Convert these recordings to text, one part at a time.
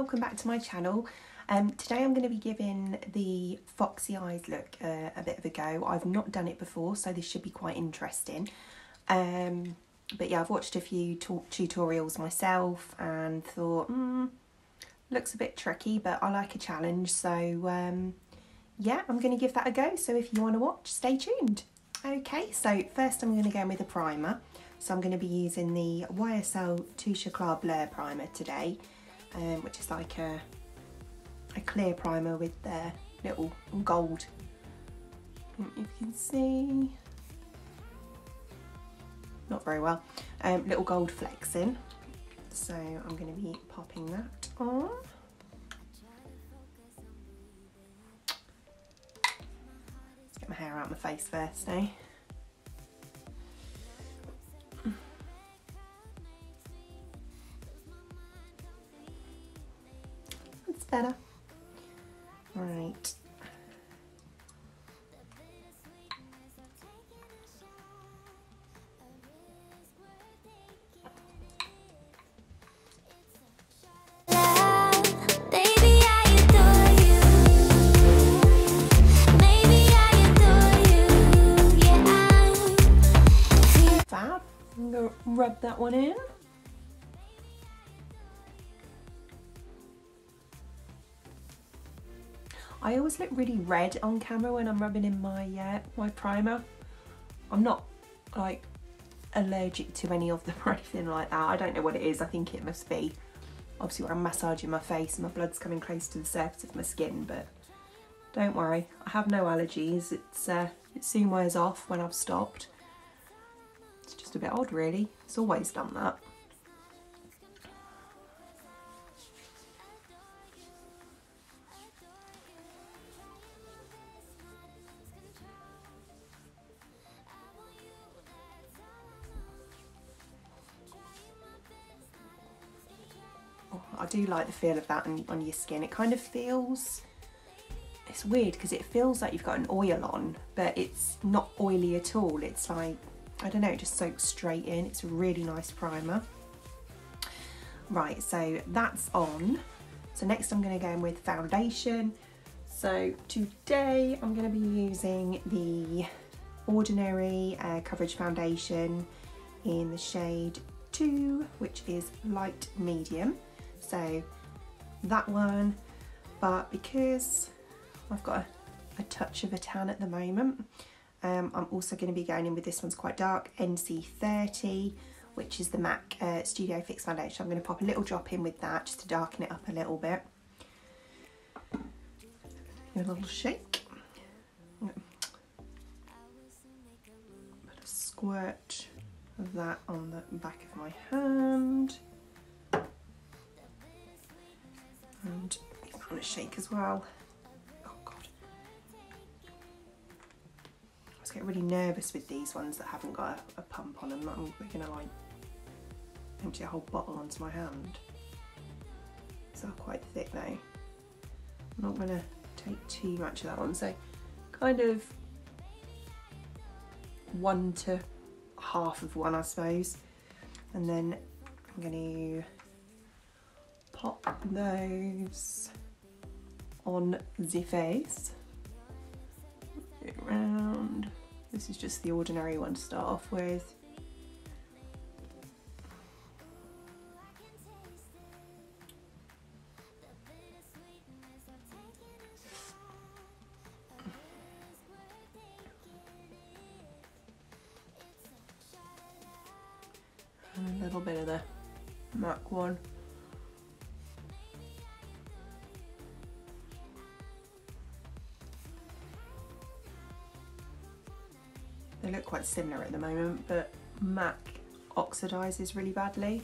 welcome back to my channel. Today I'm going to be giving the Foxy Eyes look a bit of a go. I've not done it before, so this should be quite interesting. But yeah, I've watched a few tutorials myself and thought, looks a bit tricky, but I like a challenge. So yeah, I'm going to give that a go. So if you want to watch, stay tuned. Okay, so first I'm going to go in with a primer. So I'm going to be using the YSL Touche Eclat Blur Primer today, which is like a clear primer with the little gold. I don't know if you can see, not very well, little gold flecks in. So I'm going to be popping that on. Let's get my hair out of my face first now. Better. Right. Fab. I'm gonna rub that one in. I always look really red on camera when I'm rubbing in my my primer. I'm not like allergic to any of them or anything like that. I don't know what it is. I think it must be obviously when I'm massaging my face and my blood's coming close to the surface of my skin, but don't worry, I have no allergies. It's it soon wears off when I've stopped. It's just a bit odd really. It's always done that. I do like the feel of that on your skin. It kind of feels, it's weird because it feels like you've got an oil on, but it's not oily at all. It's like, I don't know, it just soaks straight in. It's a really nice primer. Right, so that's on. So next I'm going to go in with foundation. So today I'm going to be using the Ordinary Coverage Foundation in the shade 2, which is light medium. So that one, but because I've got a touch of a tan at the moment, I'm also going to be going in with this one's quite dark, NC30, which is the MAC Studio Fix Foundation. I'm going to pop a little drop in with that just to darken it up a little bit. Give it a little shake. Put a squirt of that on the back of my hand. And it's on a shake as well. Oh god. I always get really nervous with these ones that haven't got a pump on them. I'm gonna like empty a whole bottle onto my hand. These are quite thick though. I'm not gonna take too much of that one, so kind of one to half of one I suppose. And then I'm gonna pop those on the face. Get round. This is just the Ordinary one to start off with. And a little bit of the MAC one. They look quite similar at the moment, but MAC oxidises really badly.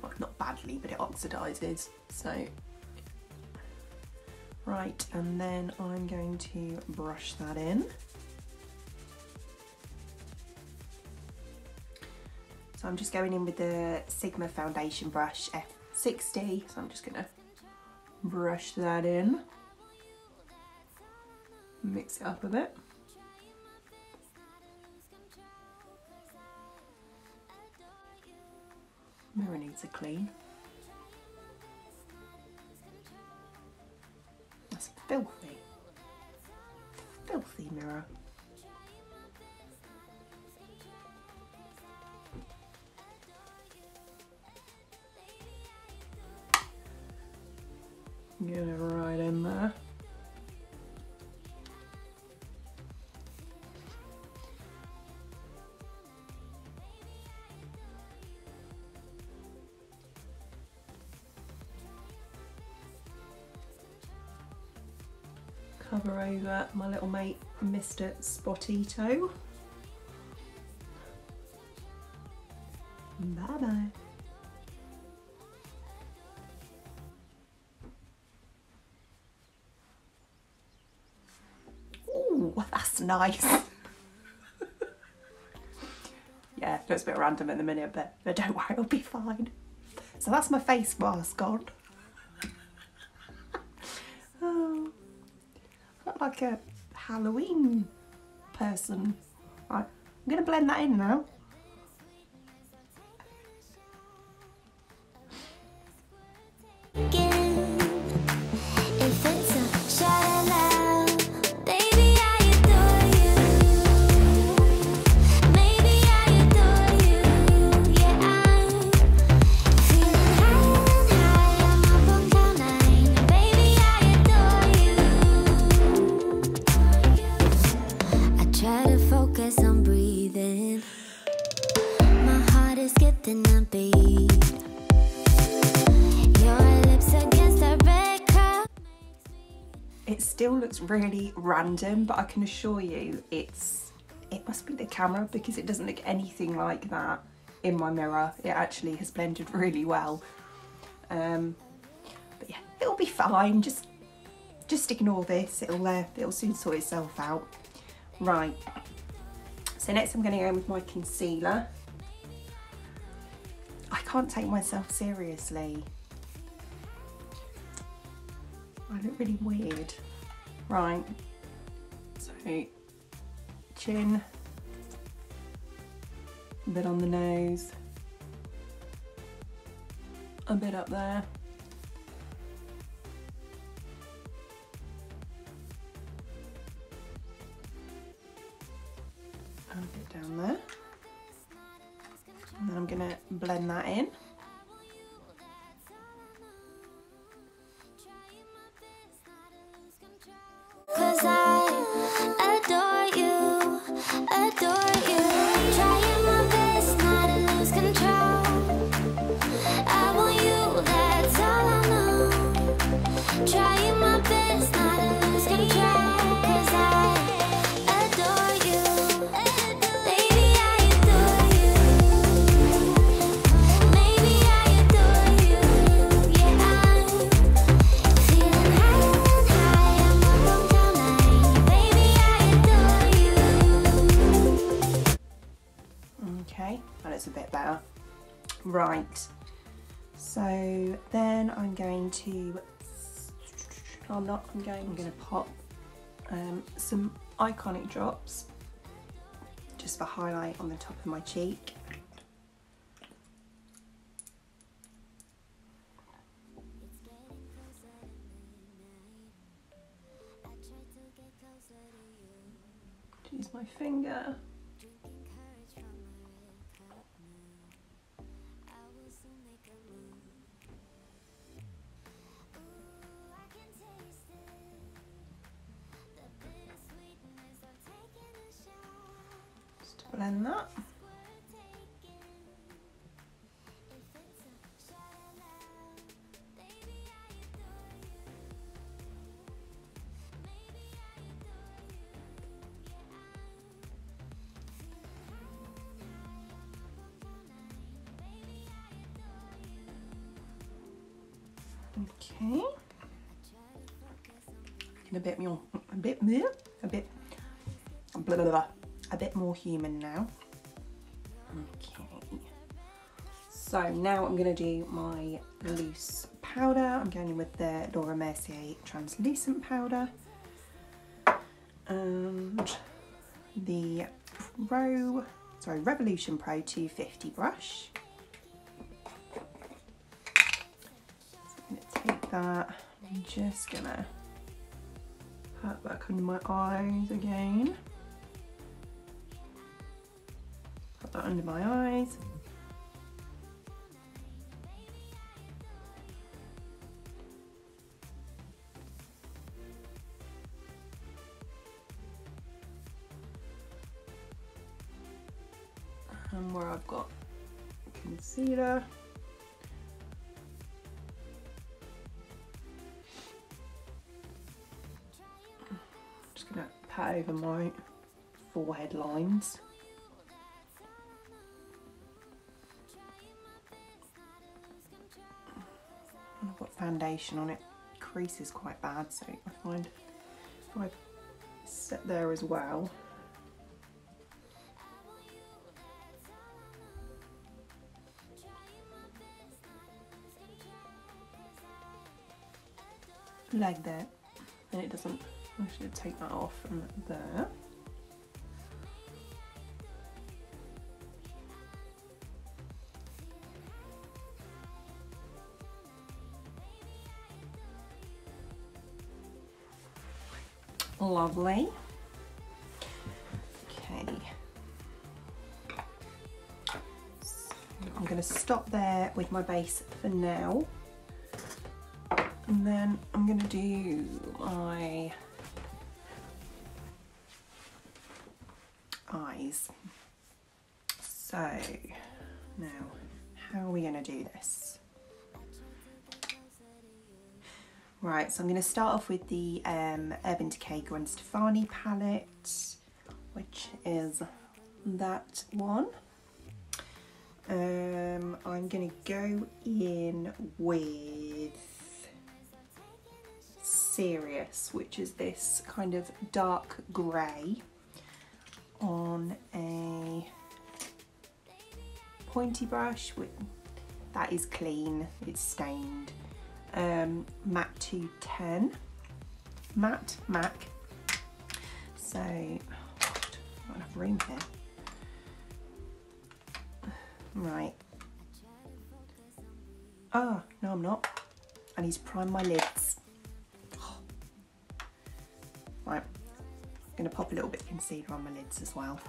Well, not badly, but it oxidises. So, right, and then I'm going to brush that in. So I'm just going in with the Sigma foundation brush F60. So I'm just gonna brush that in, mix it up a bit. Mirror needs a clean. filthy, filthy mirror. Get it right in there. Cover over my little mate, Mr. Spotito. Bye bye. Ooh, that's nice. Yeah, it looks a bit random in the minute, but don't worry, it'll be fine. So that's my face mask gone. Like a Halloween person. Right, I'm gonna blend that in now. Still looks really random, but I can assure you it must be the camera, because it doesn't look anything like that in my mirror. It actually has blended really well, but yeah, it'll be fine. Just ignore this, it'll soon sort itself out. Right, so next I'm going to go in with my concealer. I can't take myself seriously. I look really weird. Right, so chin, a bit on the nose, a bit up there, and a bit down there, and then I'm gonna blend that in. Right, so then I'm going to pop some Iconic drops just for highlight on the top of my cheek. Use my finger. Blend that. Okay. And a bit more human now. Okay, so now I'm going to do my loose powder. I'm going in with the Laura Mercier translucent powder and the Revolution Pro 250 brush. So I'm going to take that. I'm just going to Pat back under my eyes again. Pat that under my eyes. And where I've got concealer. Just gonna pat over my forehead lines. I've got foundation on it, creases quite bad, so I find if I set there as well, like that, and it doesn't. I should take that off from there. Lovely. Okay, so I'm going to stop there with my base for now. And then I'm going to do my eyes. So now, how are we going to do this? Right, so I'm going to start off with the Urban Decay Gwen Stefani palette, which is that one. I'm going to go in with Serious, which is this kind of dark grey on a pointy brush. That is clean, it's stained. MAC 210, MAC. So, I don't have room here. Right. Oh, no, I'm not. I need to prime my lids. Right, I'm going to pop a little bit of concealer on my lids as well.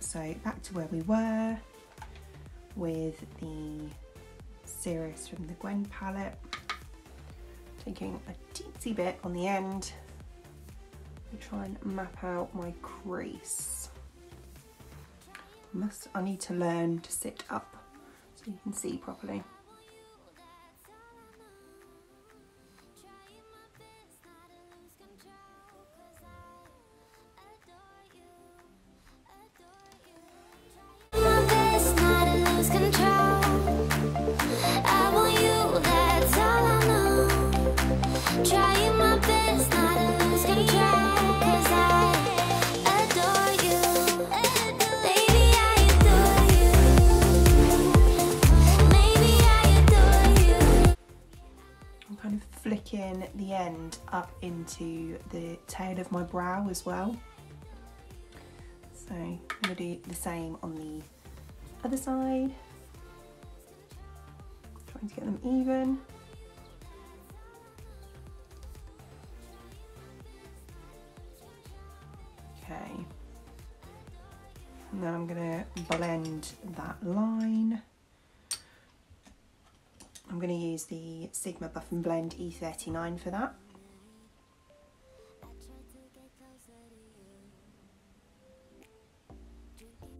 So back to where we were with the Serious from the Gwen palette, taking a teensy bit on the end to try and map out my crease. I need to learn to sit up so you can see properly. Flicking the end up into the tail of my brow as well. So I'm going to do the same on the other side, trying to get them even. Okay, and then I'm going to blend that line. I'm going to use the Sigma Buff and Blend E39 for that.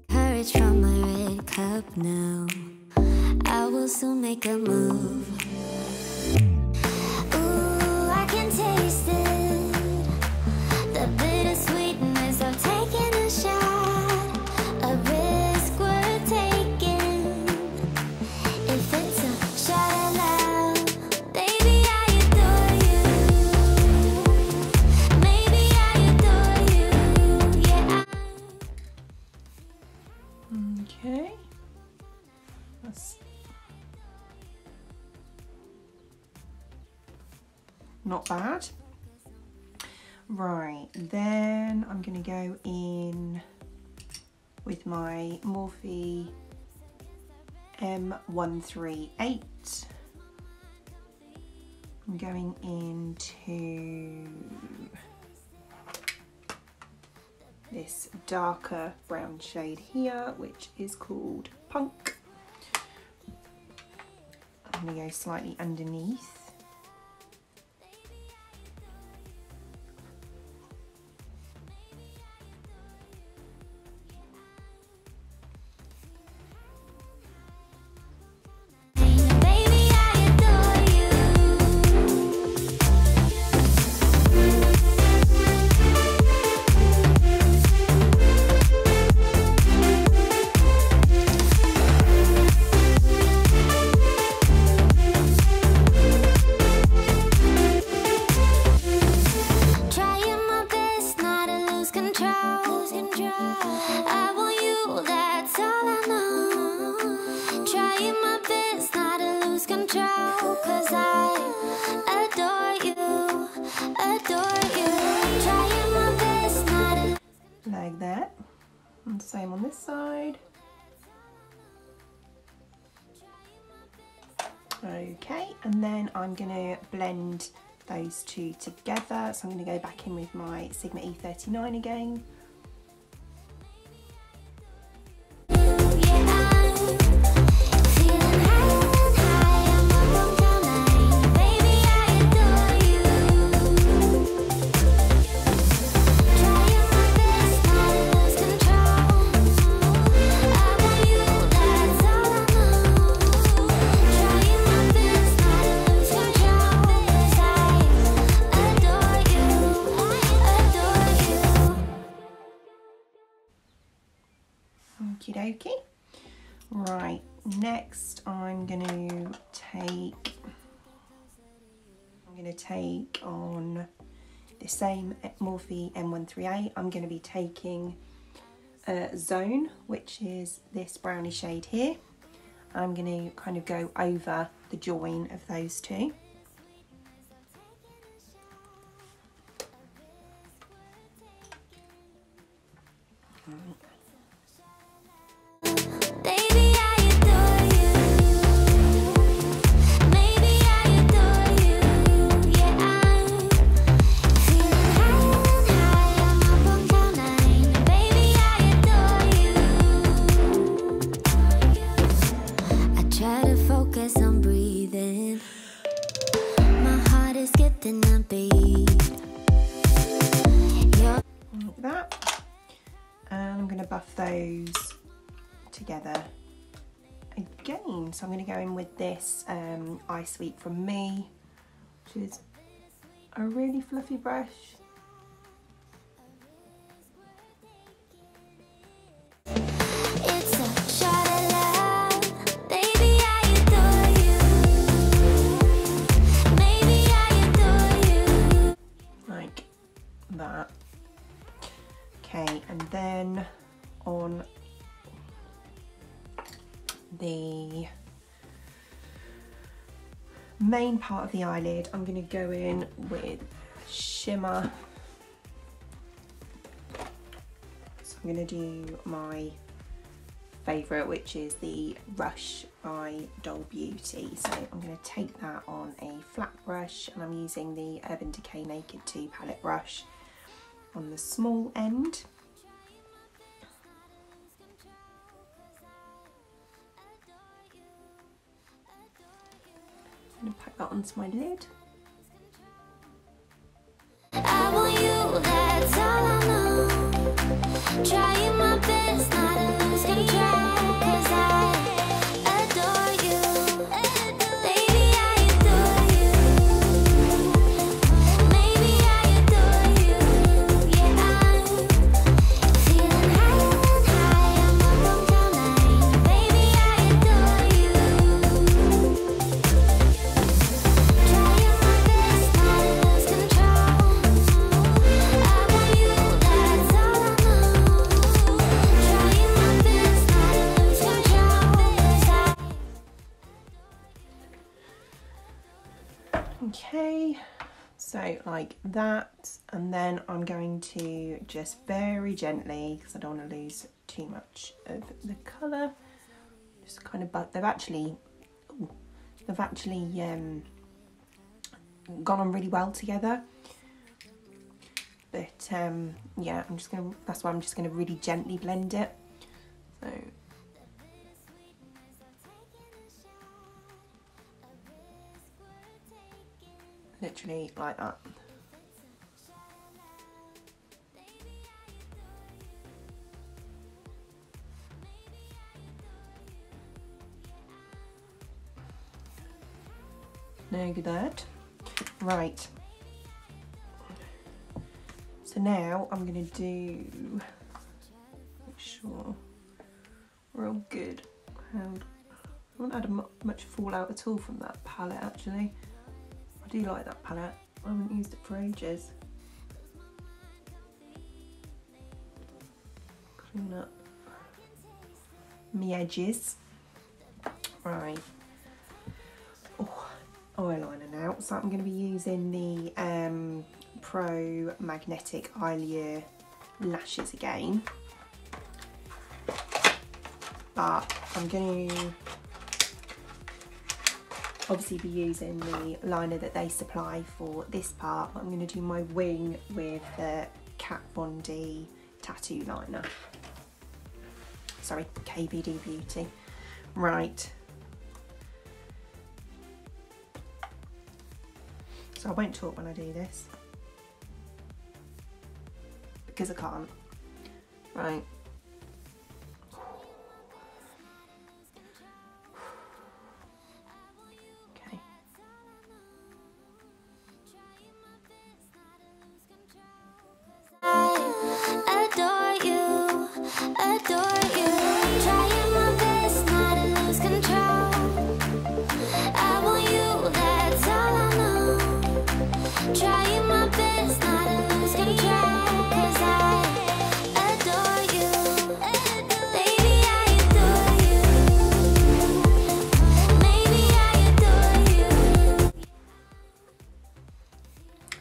Courage from my red cup now. I will soon make a move. Ooh, I can taste it. The bitter sweetness of taking a shot. A risk worth taking. If it's a shot. not bad. Right, then I'm going to go in with my Morphe M138. I'm going into this darker brown shade here, which is called Punk. I'm going to go slightly underneath. Same on this side. Okay, and then I'm gonna blend those two together. So I'm gonna go back in with my Sigma E39 again. Okay. Right, next I'm going to take on the same Morphe M138. I'm going to be taking Zone, which is this brownie shade here. I'm going to kind of go over the join of those two. So I'm going to go in with this Eye Sweet From Me, which is a really fluffy brush. Like that. Okay, and then on the main part of the eyelid, I'm going to go in with shimmer. So I'm going to do my favourite, which is the Rush by Doll Beauty. So I'm going to take that on a flat brush, and I'm using the Urban Decay Naked 2 palette brush on the small end. I'm going to pack that onto my lid. I want you, that's all I know. Trying my best not to lose control, 'cause I adore you. Baby, I adore you. Maybe I adore you. Yeah, I'm feeling high, high. I'm up all night. Baby, I adore you. Yeah. like that, and then I'm going to just very gently, because I don't want to lose too much of the colour, just kind of, but they've actually gone on really well together. But yeah, I'm just gonna, that's why I'm just gonna really gently blend it. So literally like that. No good. Right. So now I'm gonna do, make sure we're all good. I haven't had much fallout at all from that palette actually. I do like that palette. I haven't used it for ages. Clean up my edges. Right. Oh, eyeliner now. So I'm going to be using the Pro Magnetic Eyelure lashes again. But I'm going to obviously be using the liner that they supply for this part, but I'm going to do my wing with the Kat Von D tattoo liner. Sorry, KVD Beauty. Right. So I won't talk when I do this, because I can't. Right.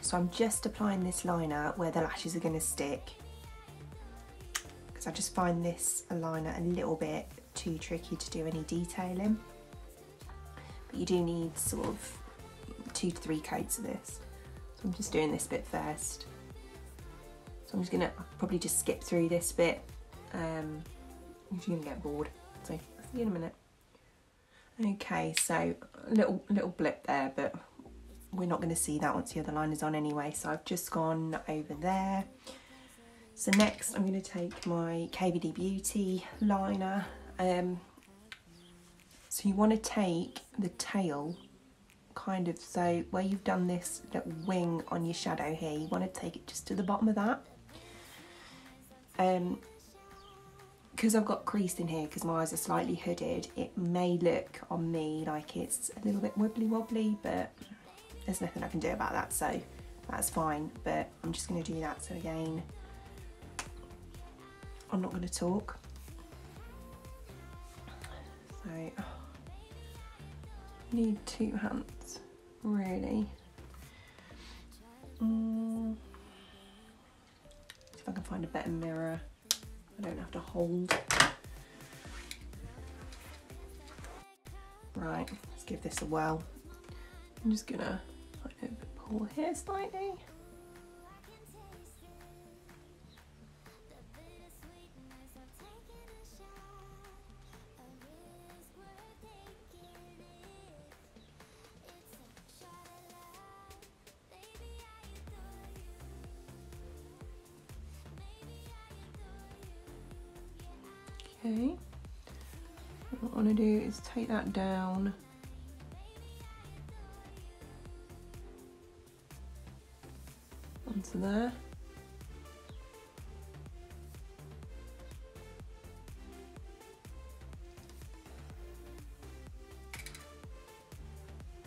So I'm just applying this liner where the lashes are going to stick, because I just find this liner a little bit too tricky to do any detailing. But you do need sort of 2 to 3 coats of this. So I'm just doing this bit first. So I'm just going to probably just skip through this bit. I'm just going to get bored. So I'll see you in a minute. Okay, so a little blip there, but we're not going to see that once the other liner's on anyway, so I've just gone over there. So next I'm going to take my KVD Beauty liner. So you want to take the tail, kind of, so where you've done this little wing on your shadow here, you want to take it just to the bottom of that. Because I've got crease in here, because my eyes are slightly hooded, it may look on me like it's a little bit wibbly wobbly, but there's nothing I can do about that, so that's fine. But I'm just going to do that. So again, I'm not going to talk. So need 2 hands, really. See if I can find a better mirror. I don't have to hold. Right, let's give this a whirl. I'm just gonna kind of pull here slightly. Okay, what I want to do is take that down. There.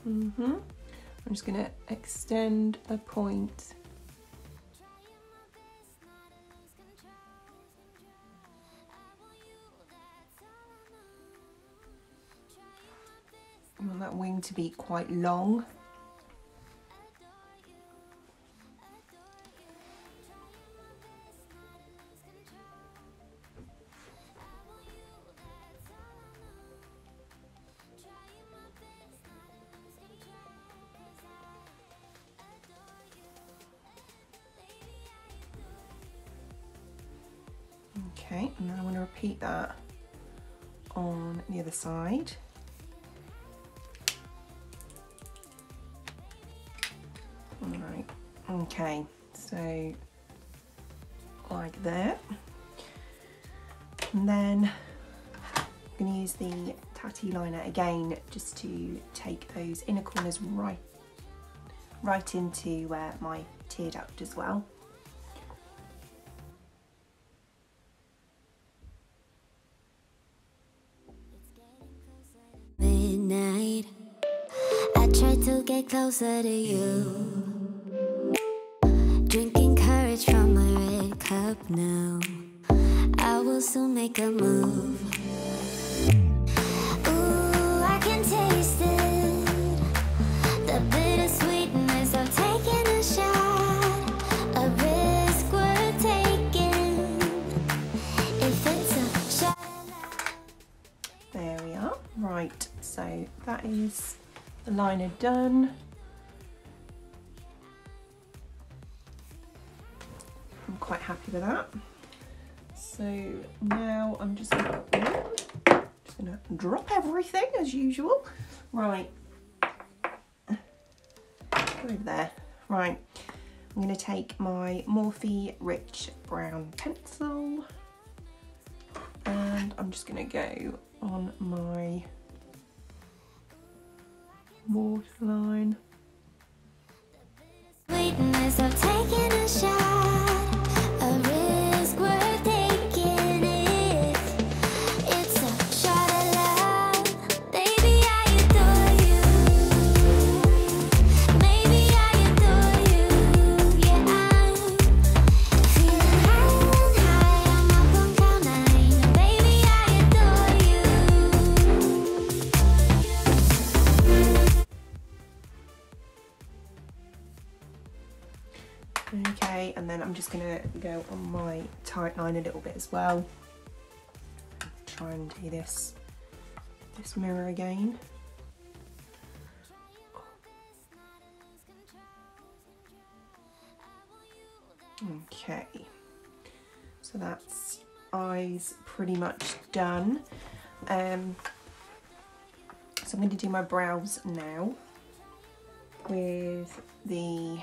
I'm just going to extend a point. I want that wing to be quite long. Okay, and then I'm going to repeat that on the other side. All right, okay, so like that. And then I'm going to use the Tatty liner again just to take those inner corners right into where my tear duct as well. Midnight, I try to get closer to you, drinking courage from my red cup now, I will soon make a move. Ooh, I can taste it, the bitter sweetness of taking a shot, a risk worth taking, if it's a shot. There we are. Right, so that is the liner done. I'm quite happy with that. So now I'm just gonna drop everything as usual. Right, over there. Right, I'm gonna take my Morphe Rich Brown pencil and I'm just gonna go on my waterline. Sweetness of taking a shot, a risk worth taking it. It's a shot of love, baby. I adore you, maybe I adore you. Yeah, I'm feeling high. I'm up on cloud nine, baby. I adore you. Okay, and then I'm just gonna go on my tight line a little bit as well. Try and do this mirror again. Okay, so that's eyes pretty much done. So I'm gonna do my brows now with the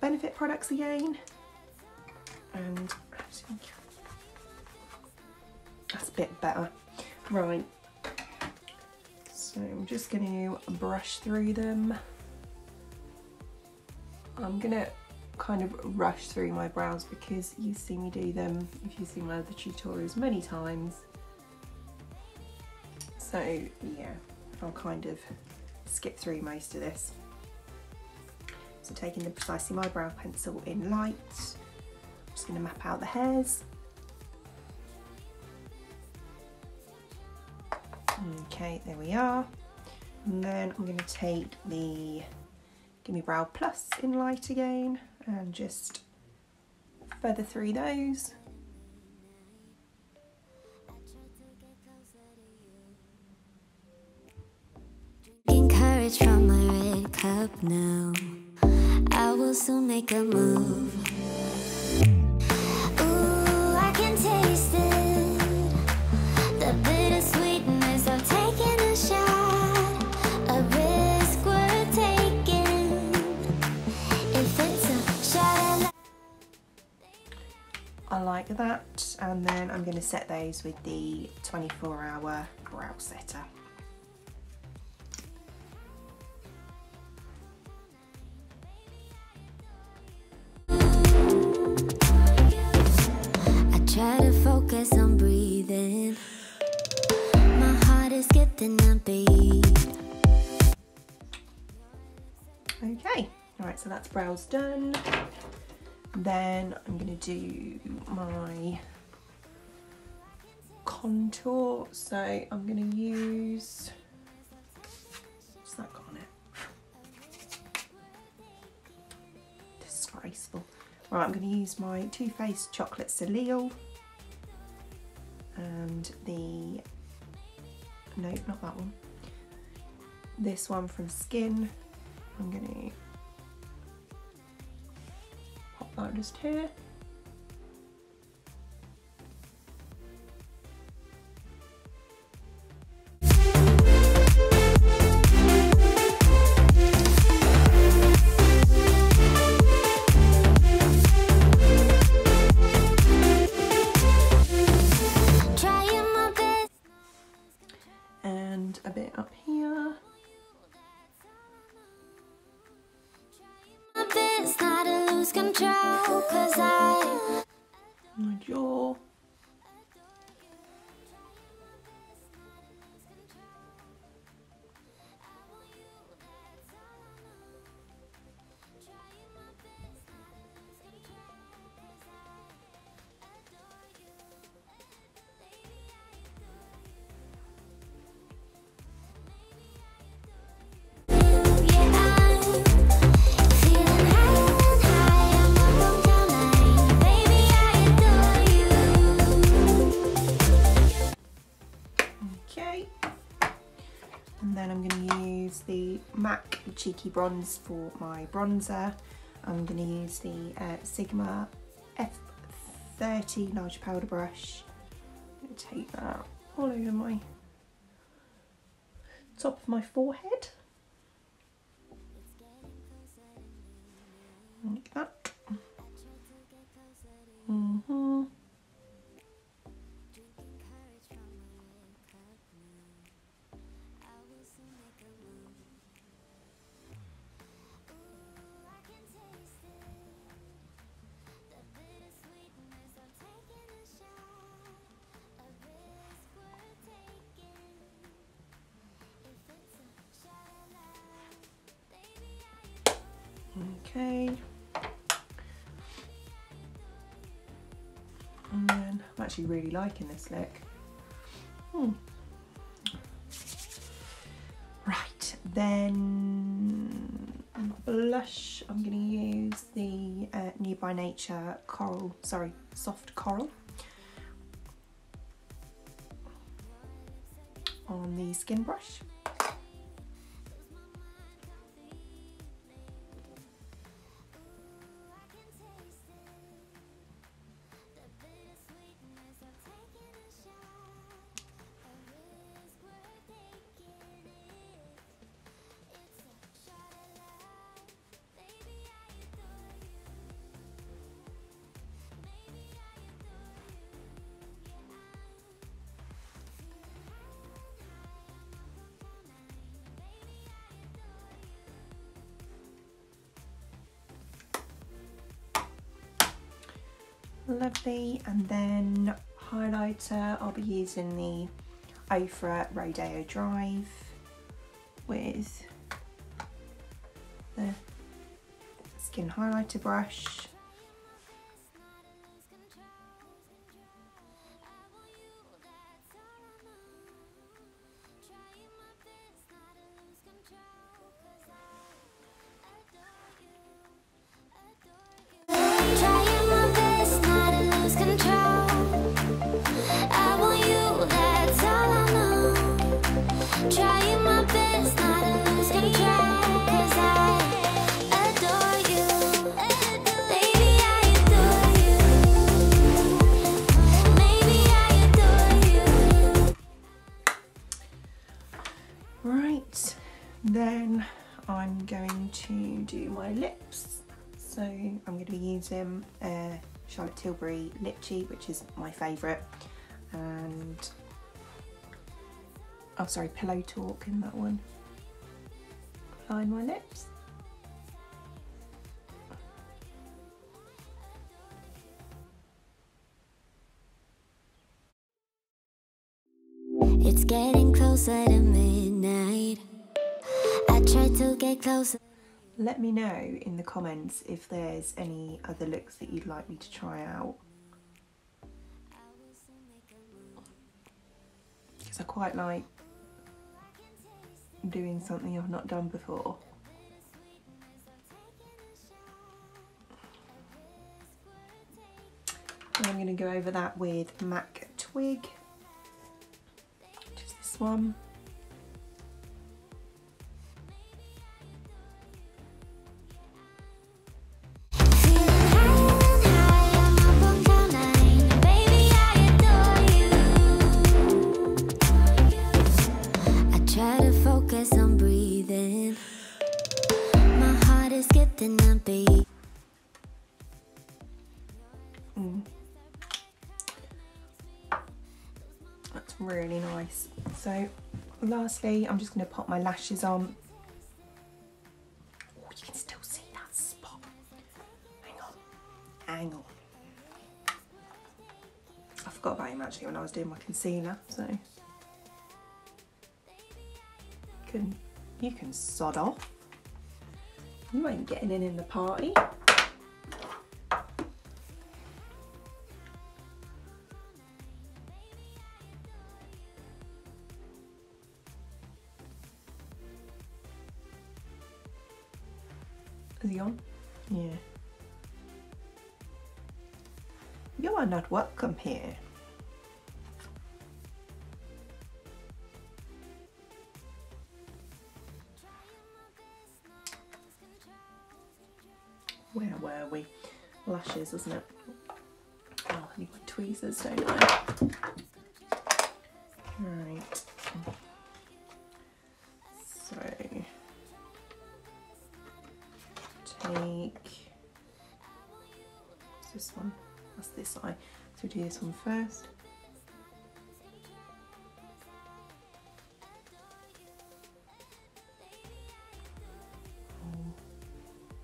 Benefit products again, and actually, that's a bit better. Right, so I'm just going to brush through them. I'm going to kind of rush through my brows because you see me do them if you've seen my other tutorials many times. So yeah, I'll kind of skip through most of this. So taking the Precisely My Brow Pencil in light, I'm just going to map out the hairs. Okay, there we are. And then I'm going to take the Gimme Brow Plus in light again and just feather through those. Encourage from my red cup now. I will soon make a move. Ooh, I can taste it, the bitter sweetness of taking a shot, a risk worth taking, if it's a shot. I like that, and then I'm going to set those with the 24-hour brow setter. Try to focus on breathing. My heart is getting a beat. Okay, all right, so that's brows done. Then I'm gonna do my contour. So I'm gonna use, what's that got on it? Disgraceful. Right, I'm going to use my Too Faced Chocolate Soleil and the, nope, not that one, this one from Skin. I'm going to pop that just here. control, cause my jaw. MAC Cheeky Bronze for my bronzer. I'm going to use the Sigma F30 large powder brush. I'm going to take that all over my top of my forehead, like that. Okay, and then I'm actually really liking this look. Right, then blush, I'm going to use the Nude By Nature Soft Coral on the skin brush. Lovely. And then highlighter, I'll be using the Ofra Rodeo Drive with the skin highlighter brush. Then I'm going to do my lips, so I'm going to be using Charlotte Tilbury Lip Cheat, which is my favourite, and oh sorry, Pillow Talk in that one. Line my lips. It's getting closer to midnight. Try to get closer. Let me know in the comments if there's any other looks that you'd like me to try out, because I quite like doing something I've not done before. And I'm going to go over that with MAC Twig, which is this one. That's really nice. So lastly, I'm just going to pop my lashes on. Oh, you can still see that spot. Hang on. angle. I forgot about him actually when I was doing my concealer, so you can sod off. You ain't getting in the party. Is he on? Yeah. You are not welcome here. Where were we? Lashes, isn't it? Oh, I need my tweezers, don't I? Right. So, what's this one? That's this eye. So we do this one first.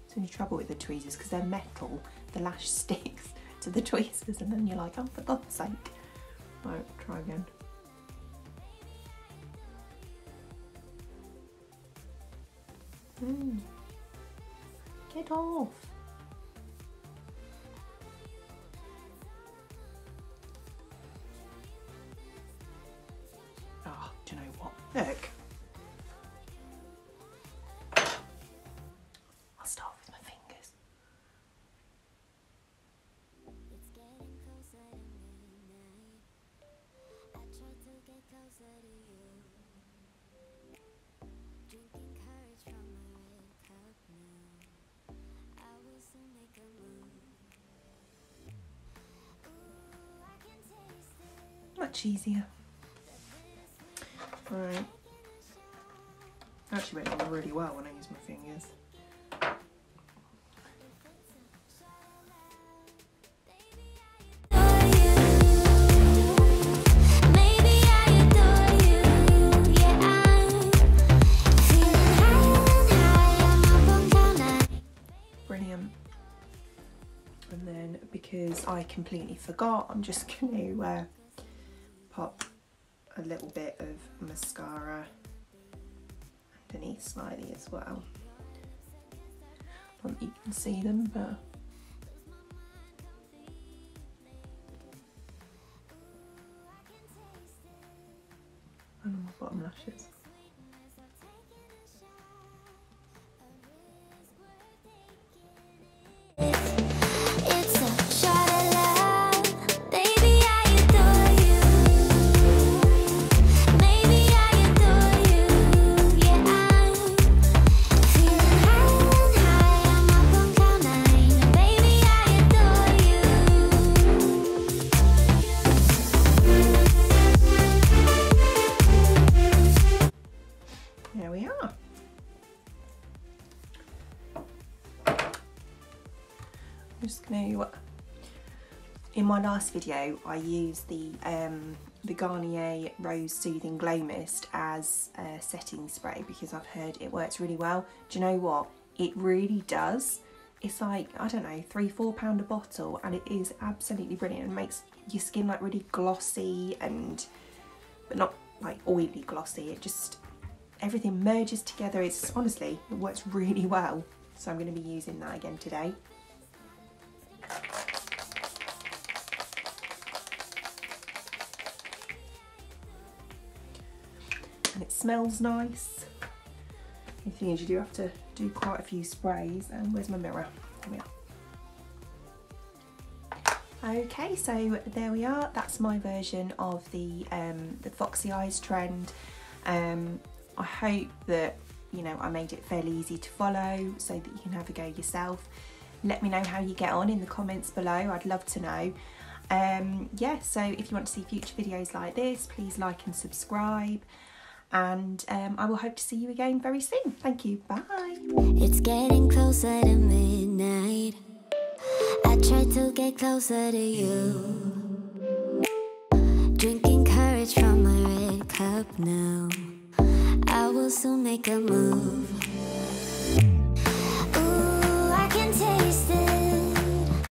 It's only trouble with the tweezers because they're metal. The lash sticks to the tweezers and then you're like, oh, for God's sake. Right, try again. Get off. Oh, do you know what? Look. I'll start with my fingers. Much easier. All right. Actually went on really well when I use my fingers. Because I completely forgot, I'm just going to pop a little bit of mascara underneath slightly as well. Not that you can see them, but and on my bottom lashes. In my last video, I used the Garnier Rose Soothing Glow Mist as a setting spray because I've heard it works really well. Do you know what? It really does. It's like, I don't know, £3–4 a bottle, and it is absolutely brilliant. It makes your skin like really glossy and, but not like oily glossy. It just, everything merges together. It's honestly, it works really well. So I'm going to be using that again today. And it smells nice. The thing is, you do have to do quite a few sprays. And where's my mirror? Come here. Okay, so there we are. That's my version of the Foxy Eyes trend. I hope that, you know, I made it fairly easy to follow so that you can have a go yourself. Let me know how you get on in the comments below. I'd love to know. Yeah, so if you want to see future videos like this, please like and subscribe. And I will hope to see you again very soon. Thank you. Bye. It's getting closer to midnight. I tried to get closer to you. Drinking courage from my red cup now. I will soon make a move.